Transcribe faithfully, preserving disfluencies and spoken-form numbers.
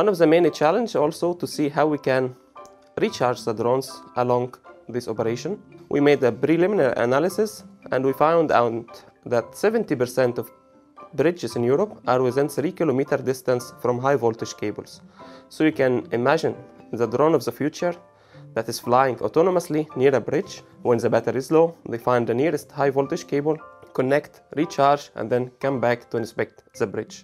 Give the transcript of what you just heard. One of the main challenges also to see how we can recharge the drones along this operation. We made a preliminary analysis and we found out that seventy percent of bridges in Europe are within three kilometer distance from high voltage cables. So you can imagine the drone of the future that is flying autonomously near a bridge. When the battery is low, they find the nearest high voltage cable, connect, recharge, and then come back to inspect the bridge.